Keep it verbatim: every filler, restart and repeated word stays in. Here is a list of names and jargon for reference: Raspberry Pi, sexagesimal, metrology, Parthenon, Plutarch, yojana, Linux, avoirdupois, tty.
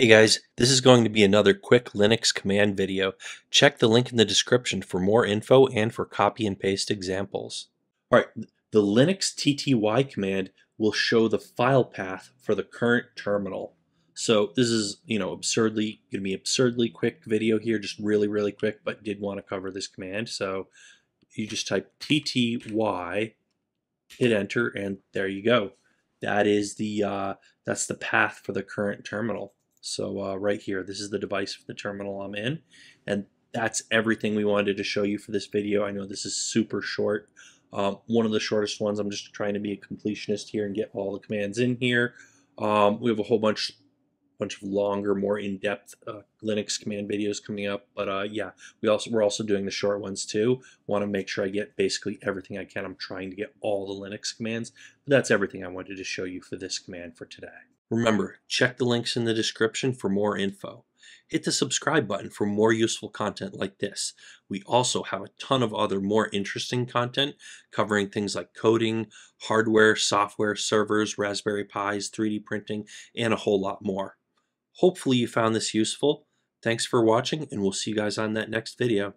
Hey guys, this is going to be another quick Linux command video. Check the link in the description for more info and for copy and paste examples. Alright, the Linux tty command will show the file path for the current terminal. So this is, you know, absurdly, going to be absurdly quick video here, just really, really quick, but did want to cover this command. So you just type tty, hit enter, and there you go. That is the, uh, that's the path for the current terminal. So uh, right here, this is the device for the terminal I'm in, and that's everything we wanted to show you for this video. I know this is super short, um, one of the shortest ones. I'm just trying to be a completionist here and get all the commands in here. Um, we have a whole bunch, bunch of longer, more in-depth uh, Linux command videos coming up, but uh, yeah, we also we're also doing the short ones too. Want to make sure I get basically everything I can. I'm trying to get all the Linux commands, but that's everything I wanted to show you for this command for today. Remember, check the links in the description for more info. Hit the subscribe button for more useful content like this. We also have a ton of other more interesting content covering things like coding, hardware, software, servers, Raspberry Pis, three D printing, and a whole lot more. Hopefully you found this useful. Thanks for watching, and we'll see you guys on that next video.